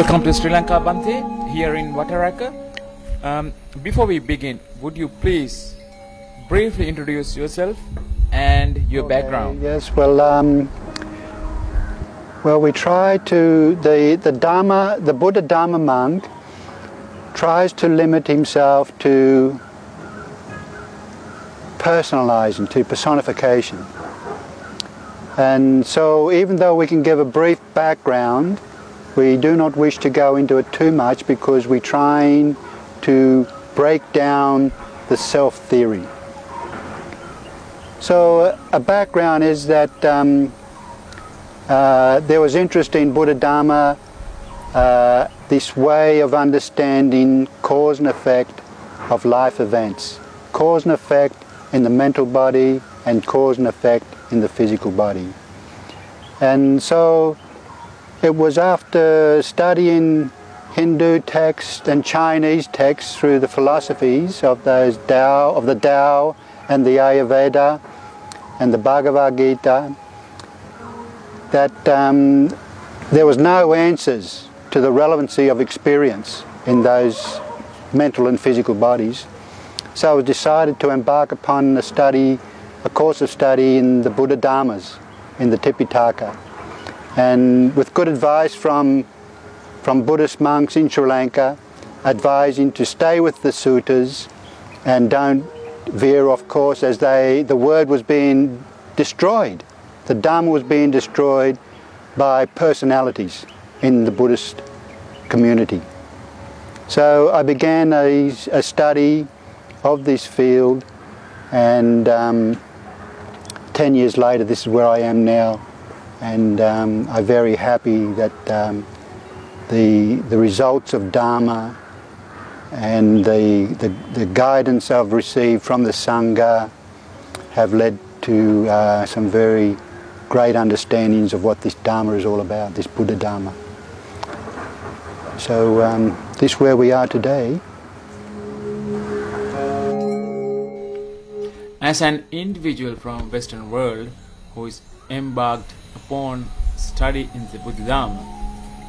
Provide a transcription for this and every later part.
Welcome to Sri Lanka, Bhante, here in Wataraka. Before we begin, would you please briefly introduce yourself and your background? Yes, well, we try to, the Buddha Dharma monk tries to limit himself to personalizing, to personification. And so even though we can give a brief background, we do not wish to go into it too much because we're trying to break down the self-theory. So a background is that there was interest in Buddha Dharma, this way of understanding cause and effect of life events. Cause and effect in the mental body and cause and effect in the physical body. And so it was after studying Hindu texts and Chinese texts through the philosophies of those Dao, of the Dao and the Ayurveda and the Bhagavad Gita, that there was no answers to the relevancy of experience in those mental and physical bodies. So I was decided to embark upon a study, a course of study in the Buddha Dharmas, in the Tipitaka. And with good advice from Buddhist monks in Sri Lanka, advising to stay with the suttas and don't veer off course, as the word was being destroyed. The Dhamma was being destroyed by personalities in the Buddhist community. So I began a study of this field, and 10 years later this is where I am now. And I'm very happy that the results of Dharma and the guidance I've received from the Sangha have led to some very great understandings of what this Dharma is all about, this Buddha Dharma. So this is where we are today. As an individual from Western world who is embarked upon study in the Buddha Dharma,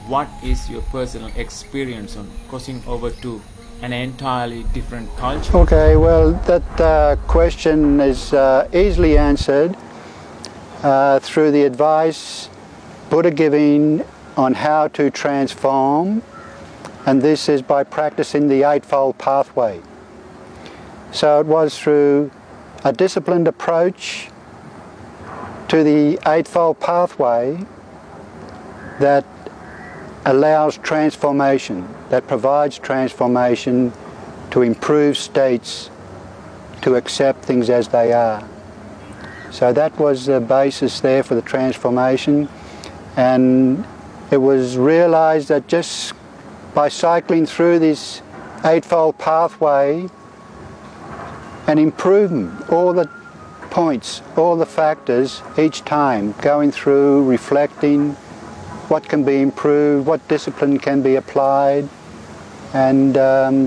what is your personal experience on crossing over to an entirely different culture? Okay, well, that question is easily answered through the advice Buddha giving on how to transform, and this is by practicing the Eightfold Pathway. So it was through a disciplined approach to the Eightfold Pathway that allows transformation, that provides transformation to improve states, to accept things as they are. So that was the basis there for the transformation, and it was realized that just by cycling through this Eightfold Pathway and improving all the points, all the factors each time, going through, reflecting what can be improved, what discipline can be applied, and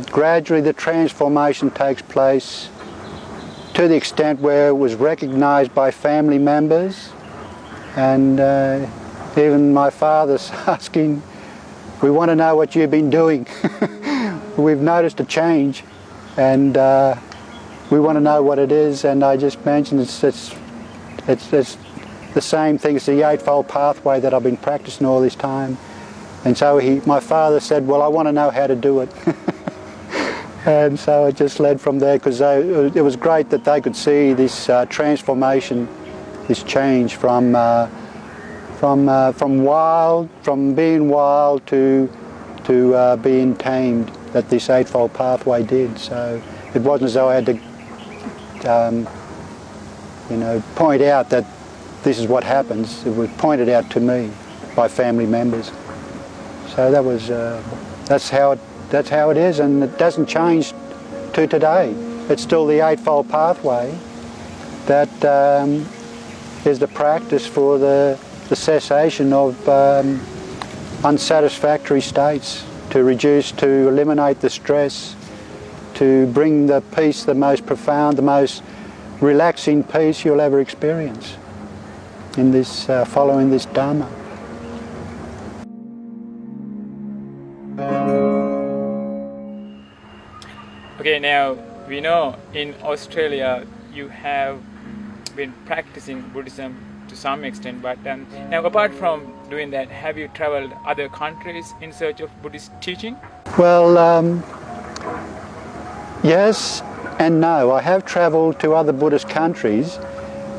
gradually the transformation takes place to the extent where it was recognized by family members, and even my father's asking, we want to know what you've been doing. We've noticed a change, and we want to know what it is. And I just mentioned it's the same thing. It's the Eightfold Pathway that I've been practicing all this time. And so my father said, well, I want to know how to do it. And so it just led from there, because it was great that they could see this transformation, this change from being wild to being tamed, that this Eightfold Pathway did. So it wasn't as though I had to point out that this is what happens. It was pointed out to me by family members. So that was that's how it is, and it doesn't change to today. It's still the Eightfold Pathway that is the practice for the cessation of unsatisfactory states, to eliminate the stress, to bring the peace, the most profound, the most relaxing peace you'll ever experience in this, following this Dharma. Okay, now we know in Australia you have been practicing Buddhism to some extent, but now apart from doing that, have you traveled other countries in search of Buddhist teaching? Well, yes and no. I have traveled to other Buddhist countries,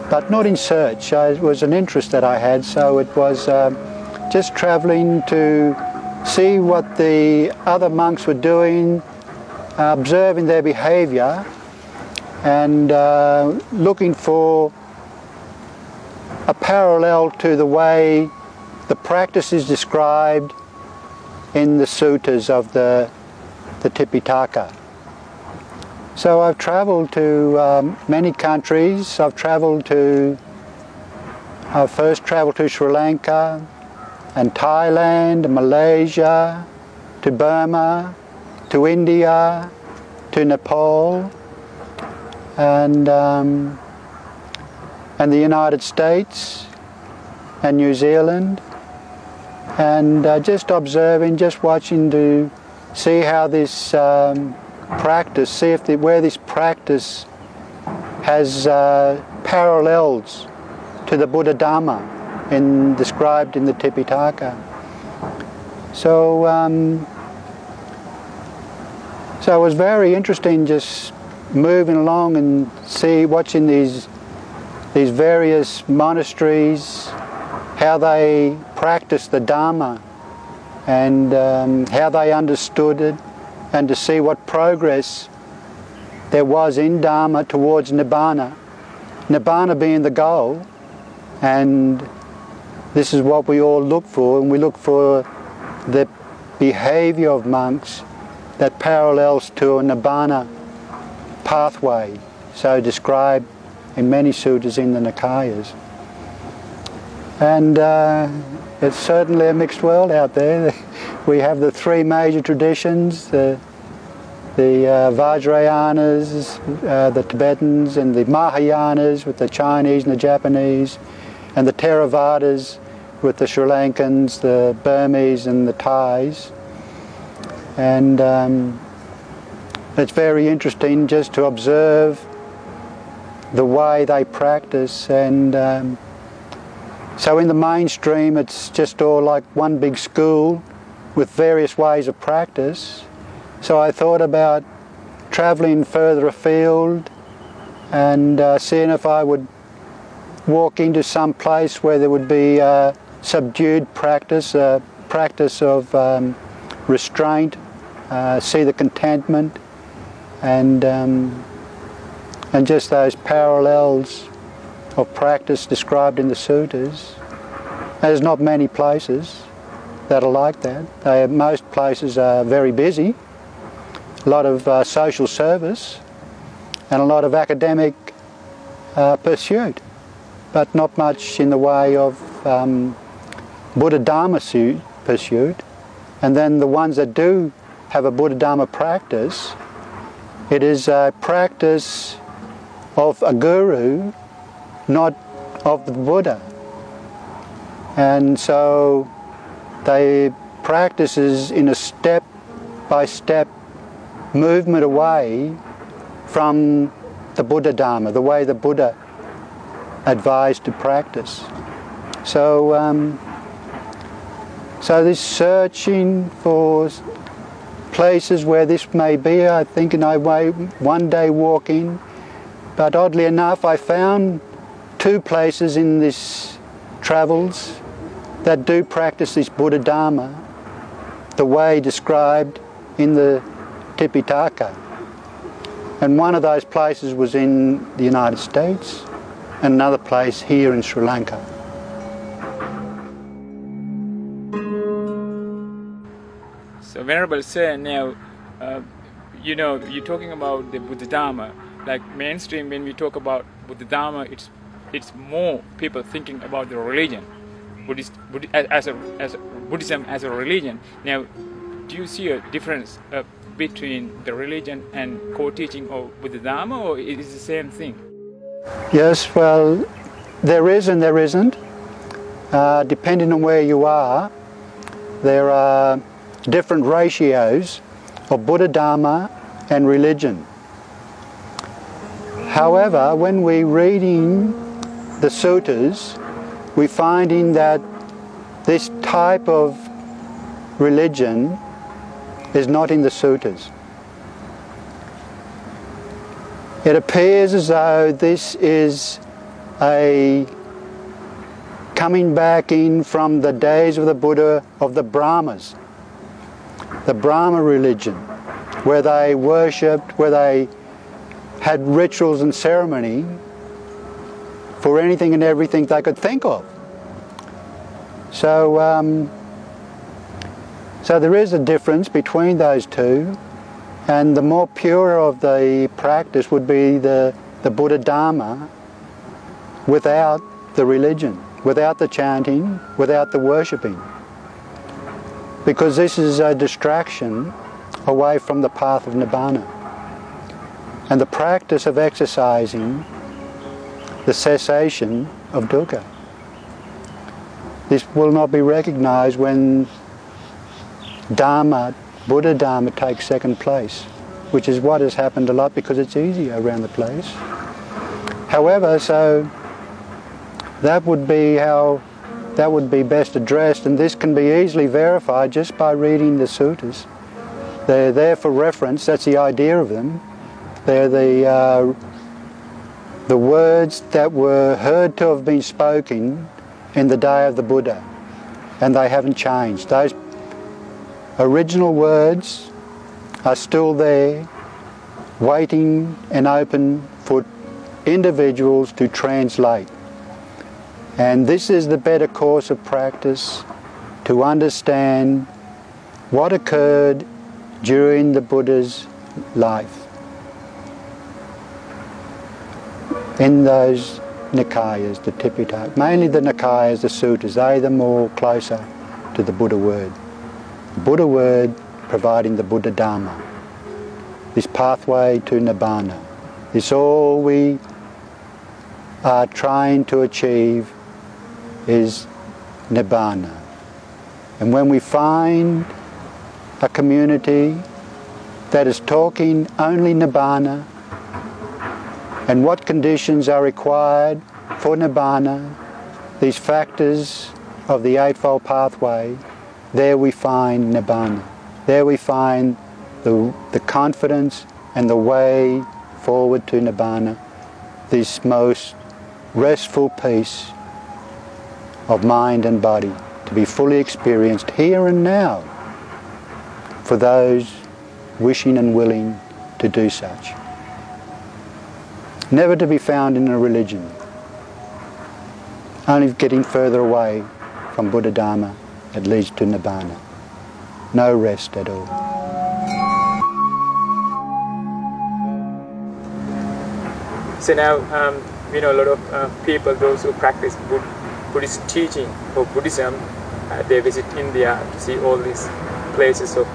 but not in search. It was an interest that I had, so it was just traveling to see what the other monks were doing, observing their behaviour, and looking for a parallel to the way the practice is described in the suttas of the Tipitaka. So I've travelled to many countries. I first travelled to Sri Lanka and Thailand, Malaysia, to Burma, to India, to Nepal, and the United States and New Zealand, and just observing, just watching to see how this practice, where this practice has parallels to the Buddha Dharma described in the Tipitaka. So, so it was very interesting just moving along and watching these various monasteries, how they practiced the Dharma and how they understood it, and to see what progress there was in Dharma towards Nibbana. Nibbana being the goal, and this is what we all look for, and we look for the behaviour of monks that parallels to a Nibbana pathway, so described in many suttas in the Nikayas. And it's certainly a mixed world out there. We have the three major traditions, the Vajrayanas, the Tibetans, and the Mahayanas with the Chinese and the Japanese, and the Theravadas with the Sri Lankans, the Burmese and the Thais. And it's very interesting just to observe the way they practice. And so in the mainstream it's just all like one big school with various ways of practice. So I thought about travelling further afield and seeing if I would walk into some place where there would be subdued practice, a practice of restraint, see the contentment, and just those parallels of practice described in the suttas. There's not many places that are like that. Most places are very busy, a lot of social service and a lot of academic pursuit, but not much in the way of Buddha Dharma pursuit. And then the ones that do have a Buddha Dharma practice, it is a practice of a guru, not of the Buddha. And so they practices in a step-by-step movement away from the Buddha Dharma, the way the Buddha advised to practice. So, so this searching for places where this may be, I think, and I may one day walk in. But oddly enough, I found two places in this travels that do practice this Buddha Dharma, the way described in the Tipitaka. And one of those places was in the United States, and another place here in Sri Lanka. So Venerable Sir, now, you know, you're talking about the Buddha Dharma. Like mainstream, when we talk about Buddha Dharma, it's more people thinking about the religion, Buddhism as a religion. Now, do you see a difference between the religion and core teaching of Buddha Dharma, or is it the same thing? Yes, well, there is and there isn't. Depending on where you are, there are different ratios of Buddha Dharma and religion. However, when we're reading the suttas, we find in that this type of religion is not in the suttas. It appears as though this is a coming back in from the days of the Buddha, of the Brahmas, the Brahma religion, where they worshipped, where they had rituals and ceremony for anything and everything they could think of. So, so there is a difference between those two, and the more pure of the practice would be the Buddha Dharma without the religion, without the chanting, without the worshipping, because this is a distraction away from the path of Nibbana. And the practice of exercising the cessation of dukkha. This will not be recognized when Dharma, Buddha Dharma takes second place, which is what has happened a lot because it's easier around the place. However, so that would be how that would be best addressed, and this can be easily verified just by reading the suttas. They're there for reference, that's the idea of them. They're the words that were heard to have been spoken in the day of the Buddha, and they haven't changed. Those original words are still there, waiting and open for individuals to translate. And this is the better course of practice, to understand what occurred during the Buddha's life in those Nikayas, the Tipitaka, mainly the Nikayas, the suttas, they are more closer to the Buddha word. The Buddha word providing the Buddha Dharma, this pathway to Nibbana. It's all we are trying to achieve is Nibbana. And when we find a community that is talking only Nibbana, and what conditions are required for Nibbana, these factors of the Eightfold Pathway, there we find Nibbana. There we find the confidence and the way forward to Nibbana, this most restful peace of mind and body, to be fully experienced here and now for those wishing and willing to do such. Never to be found in a religion, only getting further away from Buddha Dharma that leads to Nibbana. No rest at all. So now, you know, a lot of people, those who practice Buddhist teaching or Buddhism, they visit India to see all these places of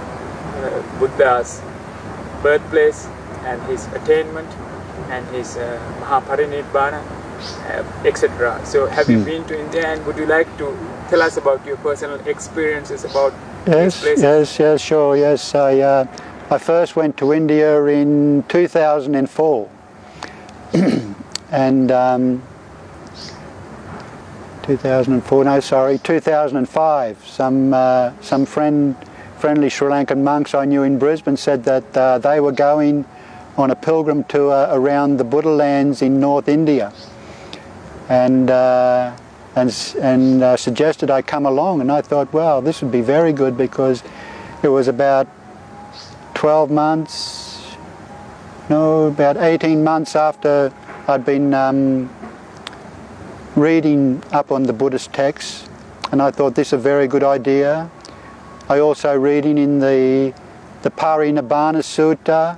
Buddha's birthplace and his attainment and his Mahaparinibbana, etc. So have you been to India, and would you like to tell us about your personal experiences about these places? Yes, sure, yes. I first went to India in 2004 and 2005. Some friendly Sri Lankan monks I knew in Brisbane said that they were going on a pilgrim tour around the Buddha lands in North India, and suggested I come along, and I thought, wow, this would be very good, because it was about 18 months after I'd been reading up on the Buddhist texts, and I thought this is a very good idea. I also reading in the Parinibbana Sutta,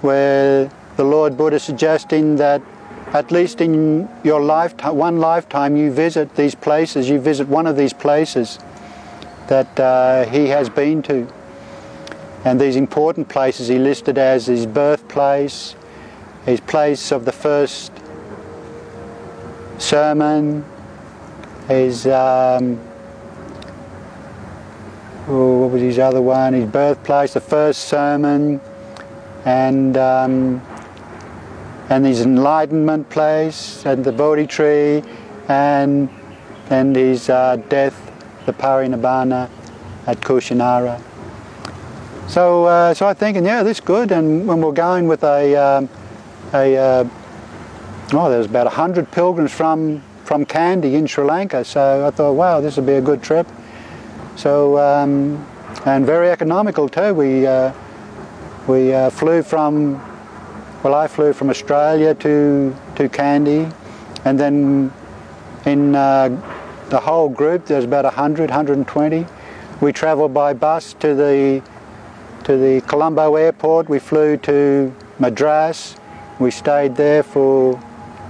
where the Lord Buddha suggesting that at least in your lifetime, one lifetime, you visit these places, you visit one of these places that he has been to. And these important places he listed as his birthplace, his place of the first sermon, his, what was his other one, his birthplace, the first sermon, and his enlightenment place, and the Bodhi tree, and his death, the Parinibbana at Kushinara. So, so I'm thinking, yeah, this is good, and when we're going with there was about 100 pilgrims from Kandy in Sri Lanka, so I thought, wow, this would be a good trip. So, and very economical too. We flew from, well, I flew from Australia to Kandy, and then in the whole group, there's about 100, 120. We travelled by bus to the Colombo airport. We flew to Madras. We stayed there for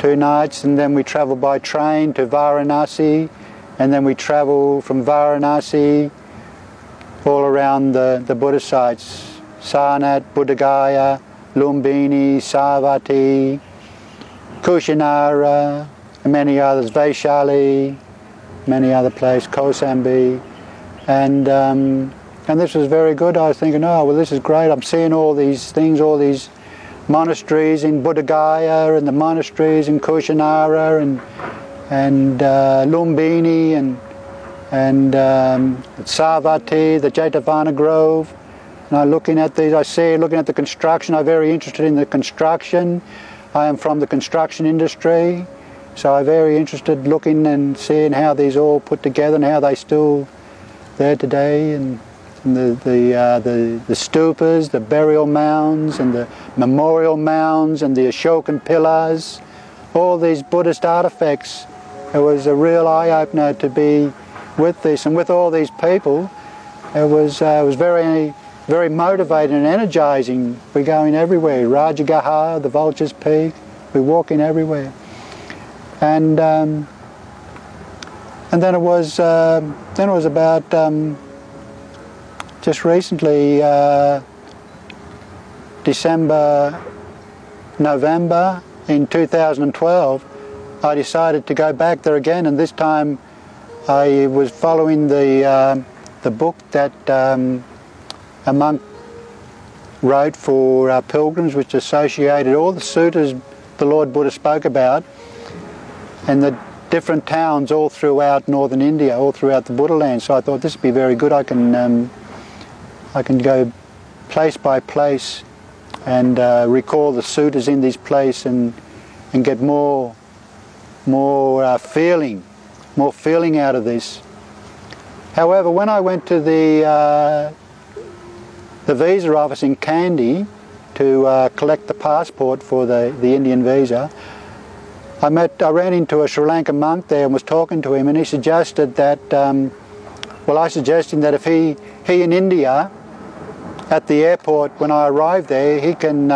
2 nights, and then we travelled by train to Varanasi, and then we travelled from Varanasi all around the Buddha sites: Sarnath, Buddhagaya, Lumbini, Savatthi, Kushinara, and many others, Vaishali, many other places, Kosambi, and this was very good. I was thinking, oh, well, this is great. I'm seeing all these things, all these monasteries in Buddhagaya, and the monasteries in Kushinara, and Lumbini, and Savatthi, the Jetavana Grove. And I'm looking at these, looking at the construction. I'm very interested in the construction. I am from the construction industry, so I'm very interested looking and seeing how these all put together and how they're still there today. And the stupas, the burial mounds, and the memorial mounds, and the Ashokan pillars, all these Buddhist artifacts. It was a real eye-opener to be with this and with all these people. It was very, very motivating and energizing. We're going everywhere. Rajagaha, the Vulture's Peak. We're walking everywhere. And then it was about just recently, November in 2012, I decided to go back there again, and this time I was following the book that a monk wrote for pilgrims, which associated all the suttas the Lord Buddha spoke about and the different towns all throughout northern India, all throughout the Buddha land. So I thought this would be very good. I can go place by place and recall the suttas in these places and get more feeling out of this. However, when I went to the visa office in Kandy to collect the passport for the Indian visa, I ran into a Sri Lankan monk there and was talking to him, and he suggested that, I suggested that if he in India, at the airport when I arrived there, he can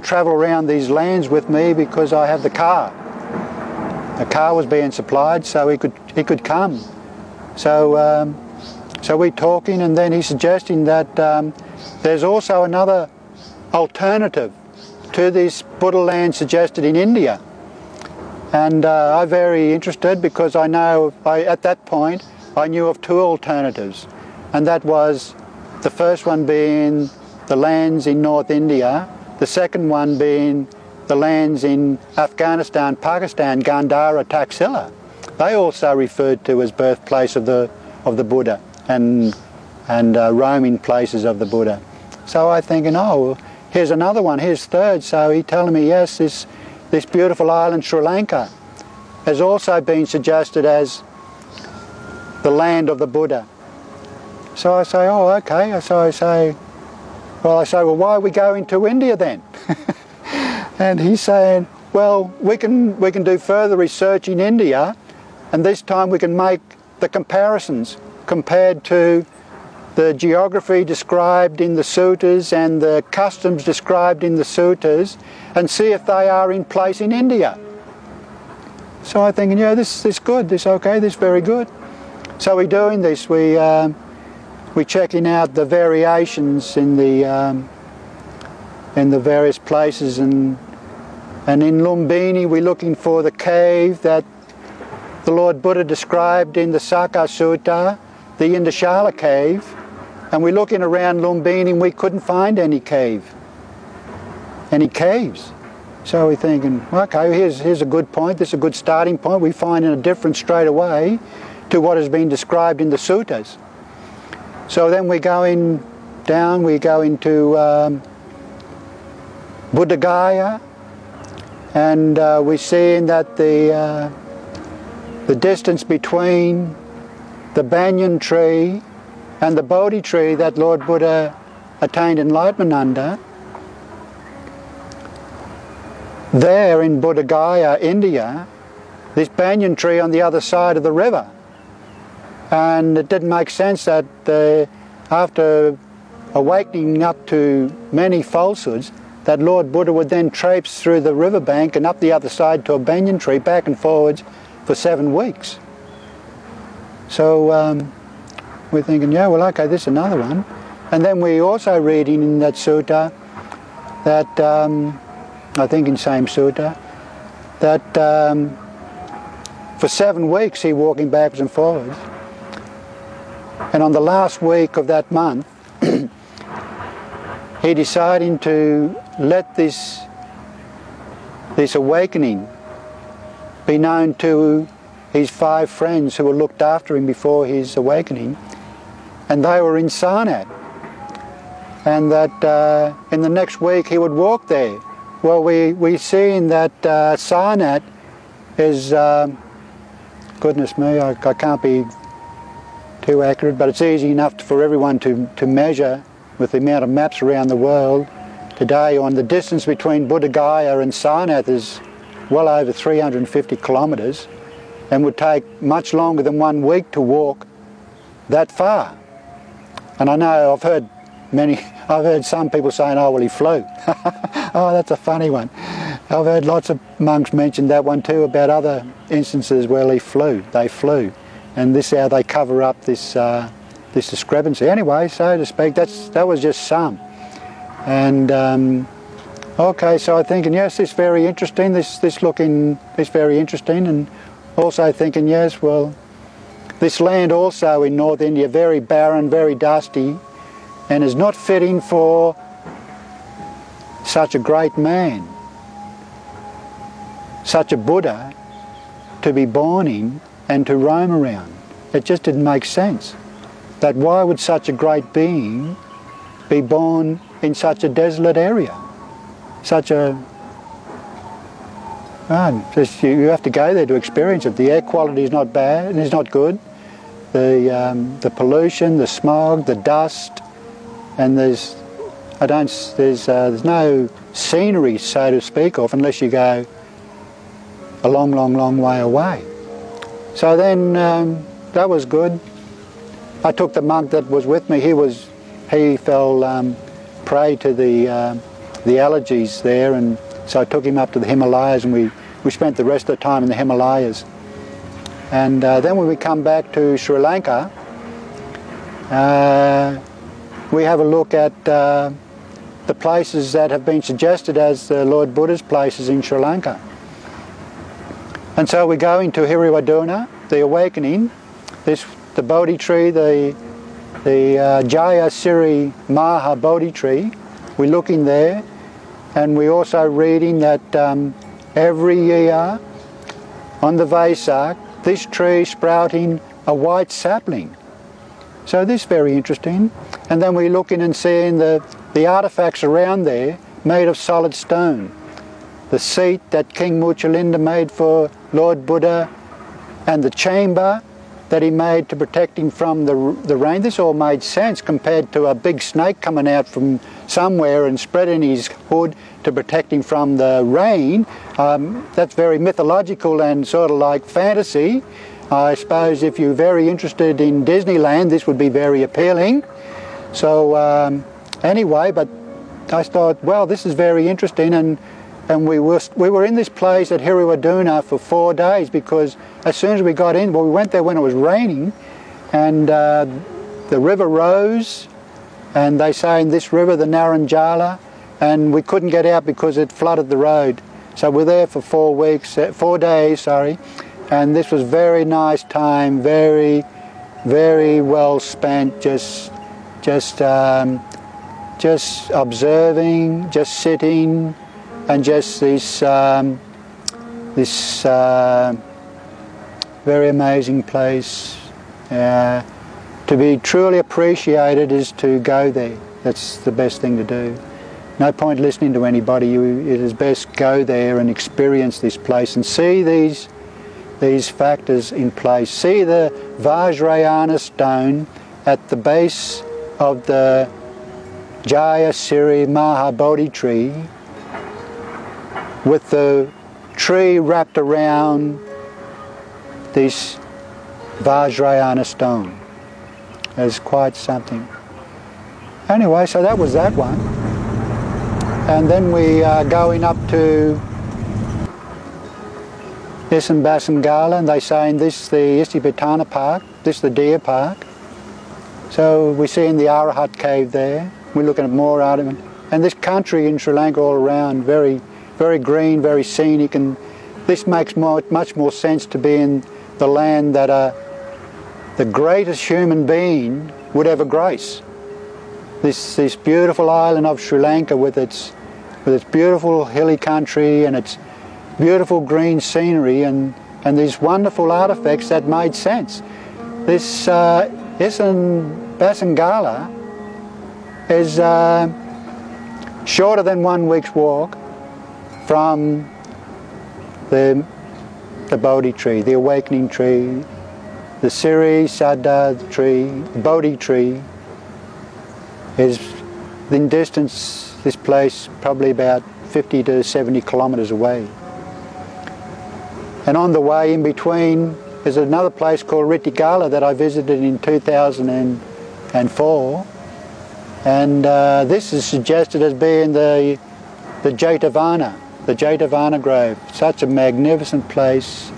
travel around these lands with me because I have the car. A car was being supplied, so he could come. So we're talking, and then he's suggesting that there's also another alternative to this Buddha land suggested in India. And I'm very interested because I know, at that point, I knew of 2 alternatives. And that was the first one being the lands in North India, the second one being the lands in Afghanistan, Pakistan, Gandhara, Taxila. They also referred to as birthplace of the Buddha and roaming places of the Buddha. So I thinking, oh, here's another one, here's third. So he telling me, yes, this beautiful island Sri Lanka has also been suggested as the land of the Buddha. So I say, oh, okay. So I say, well, why are we going to India then? And he's saying, well, we can do further research in India, and this time we can make the comparisons compared to the geography described in the suttas and the customs described in the suttas, and see if they are in place in India. So I'm thinking, yeah, this good, this okay, this very good. So we're doing this. We're checking out the variations in the various places, and in Lumbini we're looking for the cave that the Lord Buddha described in the Sakha Sutta, the Indashala cave, And we're looking around Lumbini and we couldn't find any caves. So we're thinking, okay, here's a good point, this is a good starting point. We're finding a difference straight away to what has been described in the suttas. So then we go in down, we go into Buddhagaya, and we're seeing that the distance between the banyan tree and the Bodhi tree that Lord Buddha attained enlightenment under, there in Buddhagaya, India, this banyan tree on the other side of the river. And it didn't make sense that after awakening up to many falsehoods, that Lord Buddha would then traipse through the riverbank and up the other side to a banyan tree, back and forwards for 7 weeks. So we're thinking, yeah, well, okay, this is another one. And then we also read in that sutta that I think in same sutta, that for 7 weeks he walking backwards and forwards. And on the last week of that month, he decided to let this awakening be known to his 5 friends who were looked after him before his awakening. And they were in Sarnath. And that in the next week he would walk there. Well, we're seeing that Sarnath is, goodness me, I can't be too accurate, but it's easy enough for everyone to measure with the amount of maps around the world today. On the distance between Buddhagaya and Sarnath is well over 350 kilometres and would take much longer than 1 week to walk that far. And I know I've heard some people saying, oh, well, he flew. Oh, that's a funny one. I've heard lots of monks mention that one too, about other instances where they flew. And this is how they cover up this discrepancy. Anyway, so to speak, that was just some. And, okay, so I'm thinking, yes, this very interesting, and also thinking, yes, well, this land also in North India, very barren, very dusty, and is not fitting for such a great man, such a Buddha, to be born in and to roam around. It just didn't make sense. That why would such a great being be born in such a desolate area? Such a... Oh, just, you have to go there to experience it. The air quality is not bad, it's not good. The pollution, the smog, the dust, and there's no scenery, so to speak, of unless you go a long, long, long way away. So then that was good. I took the monk that was with me. He fell prey to the allergies there, and so I took him up to the Himalayas, and we spent the rest of the time in the Himalayas. And then when we come back to Sri Lanka, we have a look at the places that have been suggested as the Lord Buddha's places in Sri Lanka. And so we go into Hiriwaduna, the awakening, the Bodhi tree, the Jaya Siri Maha Bodhi tree. We look in there, and we also reading that every year on the Vesak, this tree sprouting a white sapling. So this is very interesting. And then we look in and seeing the artefacts around there made of solid stone. The seat that King Muchalinda made for Lord Buddha, and the chamber that he made to protect him from the rain. This all made sense compared to a big snake coming out from somewhere and spreading his hood to protect him from the rain. That's very mythological and sort of like fantasy. I suppose if you're very interested in Disneyland, this would be very appealing. So anyway, but I thought, well, this is very interesting, and we were in this place at Hiriwaduna for 4 days, because as soon as we got in, well, we went there when it was raining, and the river rose, and they say in this river, the Naranjala, and we couldn't get out because it flooded the road. So we're there for 4 days, and this was very nice time, very, very well spent, just just observing, just sitting, and just this very amazing place. To be truly appreciated is to go there. That's the best thing to do. No point listening to anybody. It is best go there and experience this place and see these factors in place. See the Vajrayana stone at the base of the Jaya Siri Maha Bodhi tree, with the tree wrapped around this Vajrayana stone. It's quite something. Anyway, so that was that one. And then we are going up to Isipatana, and they say this is the Isipatana Park, this is the deer park. So we're seeing the Arahat cave there. We're looking at more out of it. And this country in Sri Lanka all around, very, very green, very scenic, and this makes much more sense to be in the land that the greatest human being would ever grace. This beautiful island of Sri Lanka with its beautiful hilly country and its beautiful green scenery and these wonderful artifacts that made sense. This Isipatana is shorter than 1 week's walk from the Bodhi tree, the awakening tree, the Siri Sarnath tree, the Bodhi tree. Is in distance, this place probably about 50 to 70 kilometers away. And on the way in between, there's another place called Ritigala that I visited in 2004. And this is suggested as being the Jetavana Grove. Such a magnificent place.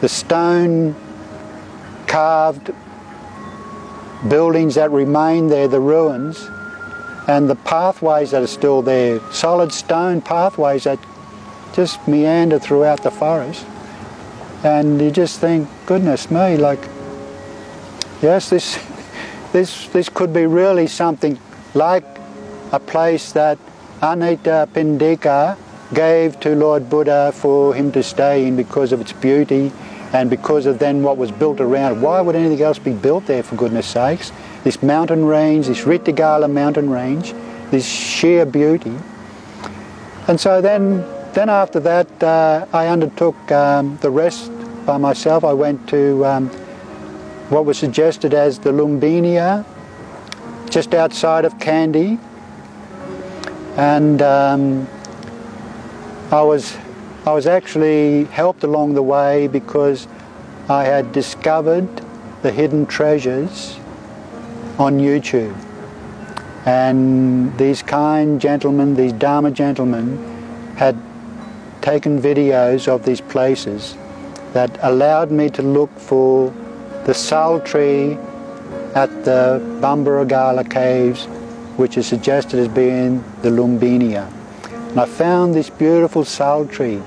The stone carved buildings that remain there, the ruins, and the pathways that are still there, solid stone pathways that just meander throughout the forest. And you just think, goodness me, like, yes, this could be really something like a place that Anita Pindika gave to Lord Buddha for him to stay in because of its beauty and because of then what was built around it. Why would anything else be built there, for goodness sakes? This mountain range, this Ritigala mountain range, this sheer beauty. And so then after that, I undertook the rest by myself. I went to what was suggested as the Lumbini, just outside of Kandy. And I was actually helped along the way because I had discovered the hidden treasures on YouTube. And these kind gentlemen, these Dharma gentlemen, had taken videos of these places that allowed me to look for the sal tree at the Buddhagala caves, which is suggested as being the Lumbini. And I found this beautiful sal tree,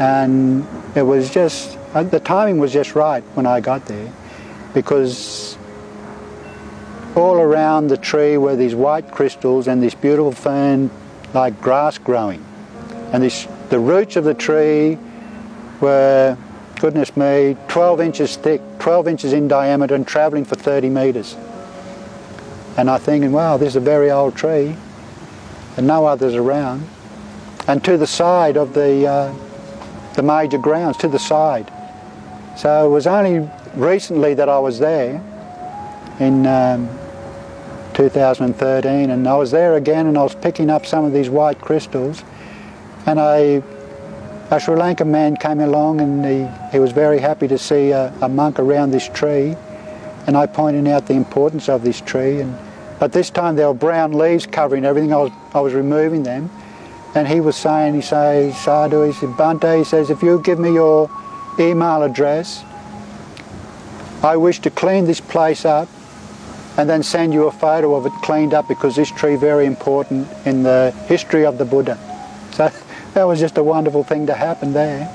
and it was just, the timing was just right when I got there, because all around the tree were these white crystals and this beautiful fern like grass growing, and the roots of the tree were, goodness me, 12 inches thick, 12 inches in diameter, and traveling for 30 meters. And I'm thinking, wow, this is a very old tree and no others around. And to the side of the major grounds, to the side. So it was only recently that I was there in 2013, and I was there again, and I was picking up some of these white crystals, and a Sri Lankan man came along, and he was very happy to see a monk around this tree, and I pointed out the importance of this tree, but this time there were brown leaves covering everything. I was removing them. And he was saying, he says, Sadhu, he said, Bhante, he says, if you give me your email address, I wish to clean this place up and then send you a photo of it cleaned up, because this tree is very important in the history of the Buddha. So that was just a wonderful thing to happen there.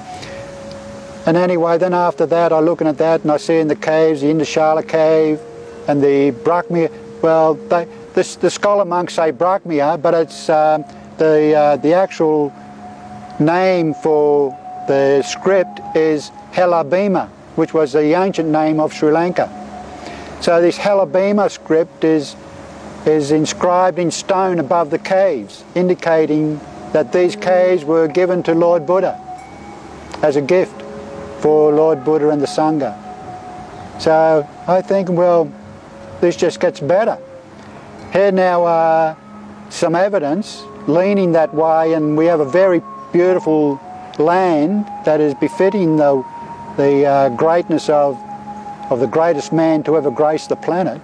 And anyway, then after that, I'm looking at that, and I see in the caves, the Indushala cave and the Brahmiya. Well, the scholar monks say Brahmiya, but it's the actual name for the script is Helabhima, which was the ancient name of Sri Lanka. So this Helabhima script is inscribed in stone above the caves, indicating that these caves were given to Lord Buddha as a gift for Lord Buddha and the Sangha. So I think, well, this just gets better. Here now are some evidence leaning that way, and we have a very beautiful land that is befitting the greatness of the greatest man to ever grace the planet.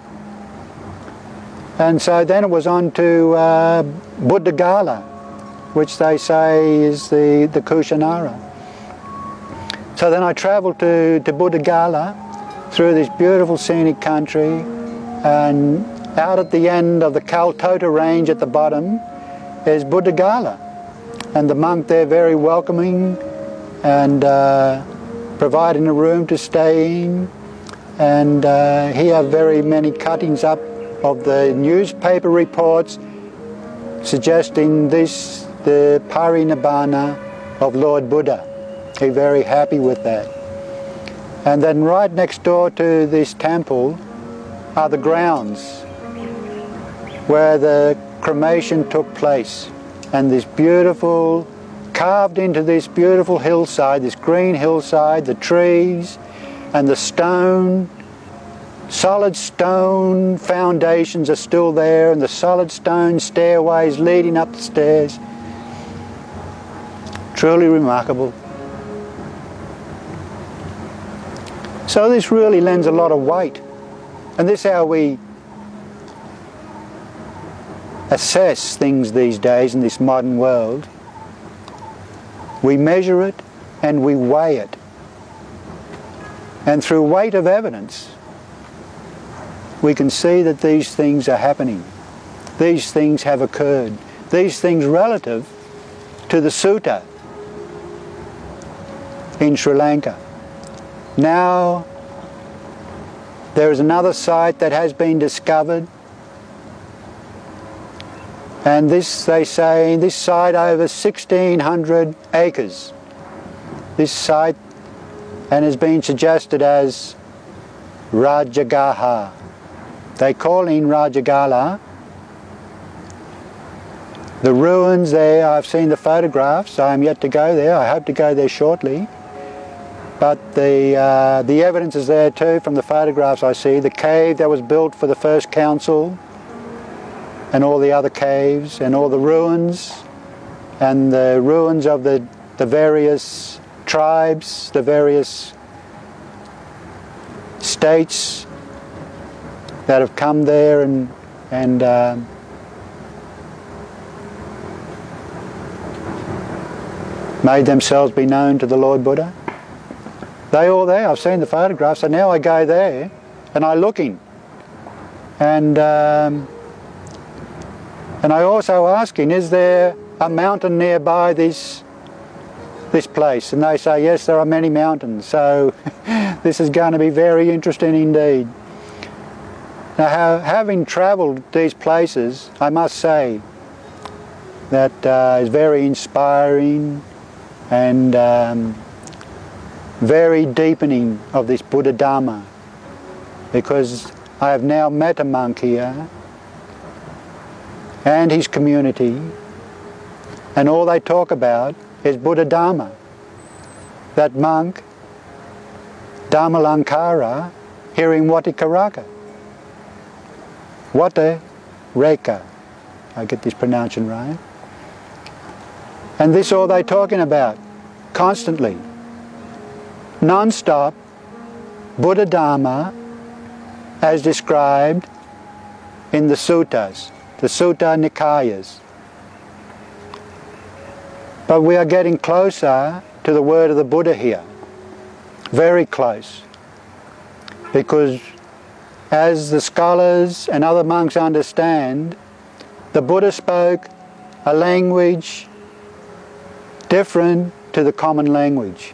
And so then it was on to Buddhagala, which they say is the Kushinara. So then I travelled to Buddhagala through this beautiful scenic country, and out at the end of the Kaltota range at the bottom is Buddhagala, and the monk there very welcoming and providing a room to stay in, and here are very many cuttings up of the newspaper reports suggesting this, the Parinibbana of Lord Buddha. He's very happy with that. And then right next door to this temple are the grounds where the cremation took place. And this beautiful, carved into this beautiful hillside, this green hillside, the trees and the stone, solid stone foundations are still there, and the solid stone stairways leading up the stairs. Truly remarkable. So this really lends a lot of weight, and this is how we assess things these days in this modern world. We measure it and we weigh it, and through weight of evidence we can see that these things are happening. These things have occurred. These things relative to the sutta in Sri Lanka. Now there is another site that has been discovered, and this, they say, this site over 1,600 acres. This site and has been suggested as Rajagaha. They call in Rajagala. The ruins there, I've seen the photographs, I'm yet to go there, I hope to go there shortly. But the evidence is there too from the photographs I see, the cave that was built for the first council, and all the other caves, and all the ruins, and the ruins of the various tribes, the various states that have come there and made themselves be known to the Lord Buddha. They all there, I've seen the photographs, so now I go there and I look in. And I also asking, is there a mountain nearby this place? And they say, yes, there are many mountains, so this is going to be very interesting indeed. Now, having travelled these places, I must say that it's very inspiring and very deepening of this Buddha Dharma, because I have now met a monk here and his community, and all they talk about is Buddha Dharma. That monk, Dhammalankara, here in Wataraka. Wataraka, I get this pronunciation right. And this all they're talking about, constantly, non-stop, Buddha Dharma as described in the suttas, the sutta Nikayas. But we are getting closer to the word of the Buddha here, very close, because as the scholars and other monks understand, the Buddha spoke a language different to the common language.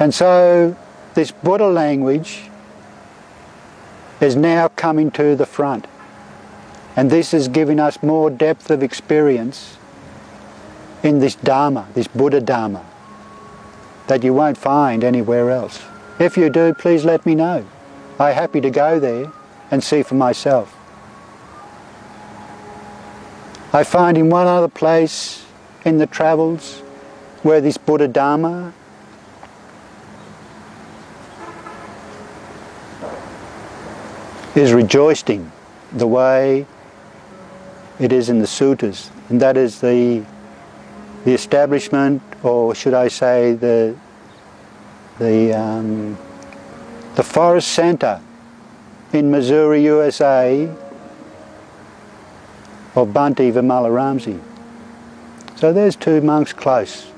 And so this Buddha language is now coming to the front. And this is giving us more depth of experience in this Dharma, this Buddha Dharma, that you won't find anywhere else. If you do, please let me know. I'm happy to go there and see for myself. I find in one other place in the travels where this Buddha Dharma is rejoiced in the way it is in the suttas, and that is the establishment, or should I say the forest center in Missouri, USA, of Bhante Vimala Ramsi. So there's two monks close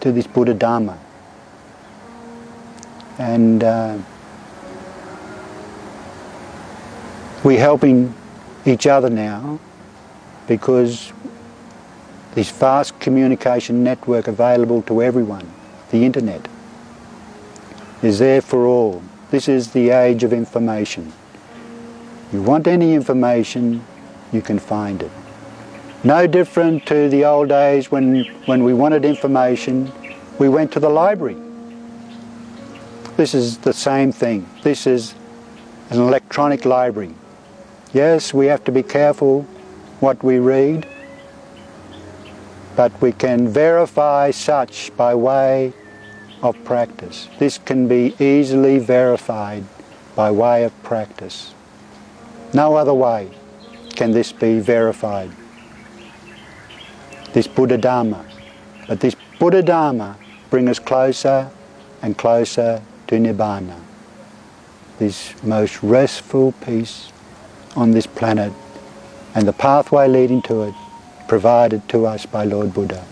to this Buddha Dharma, and we're helping each other now because this vast communication network available to everyone, the internet, is there for all. This is the age of information. You want any information, you can find it. No different to the old days when we wanted information, we went to the library. This is the same thing. This is an electronic library. Yes, we have to be careful what we read, but we can verify such by way of practice. This can be easily verified by way of practice. No other way can this be verified, this Buddha Dharma. But this Buddha Dharma brings us closer and closer to Nibbana, this most restful peace on this planet, and the pathway leading to it provided to us by Lord Buddha.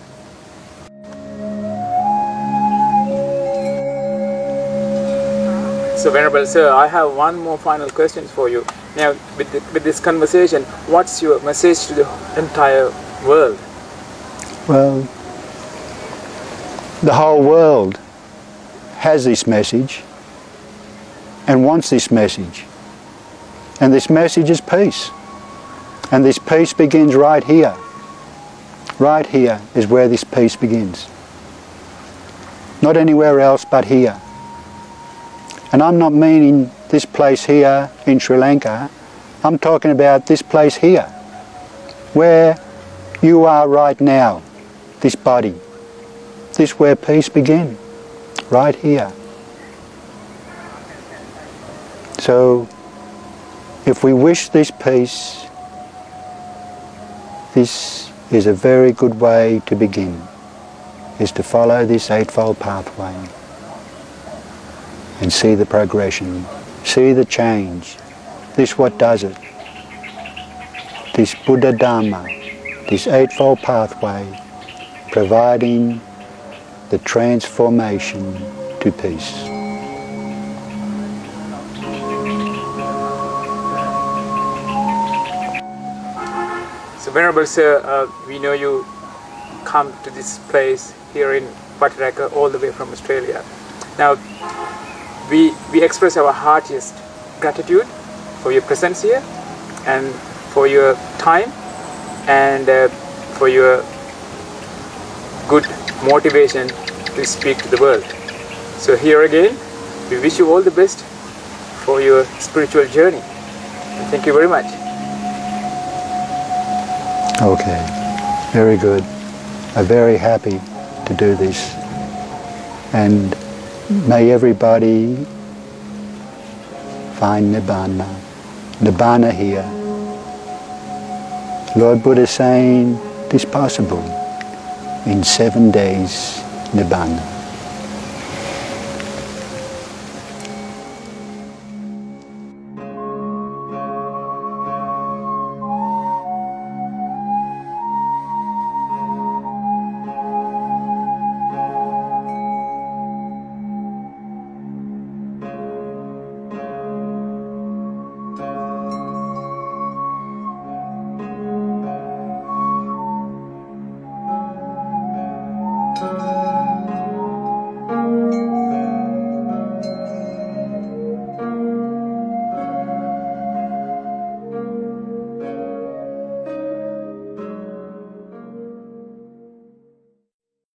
So Venerable Sir, I have one more final question for you. Now, with this conversation, what's your message to the entire world? Well, the whole world has this message and wants this message. And this message is peace. And this peace begins right here. Right here is where this peace begins. Not anywhere else but here. And I'm not meaning this place here in Sri Lanka. I'm talking about this place here, where you are right now, this body. This where peace begins, right here. So, if we wish this peace, this is a very good way to begin, is to follow this Eightfold Pathway and see the progression, see the change. This what does it. This Buddha Dharma, this Eightfold Pathway, providing the transformation to peace. Venerable Sir, we know you come to this place here in Wataraka all the way from Australia. Now, we express our heartiest gratitude for your presence here and for your time and for your good motivation to speak to the world. So here again, we wish you all the best for your spiritual journey. Thank you very much. Okay, very good. I'm very happy to do this. And may everybody find Nibbana, Nibbana here. Lord Buddha saying, this is possible. In 7 days, Nibbana.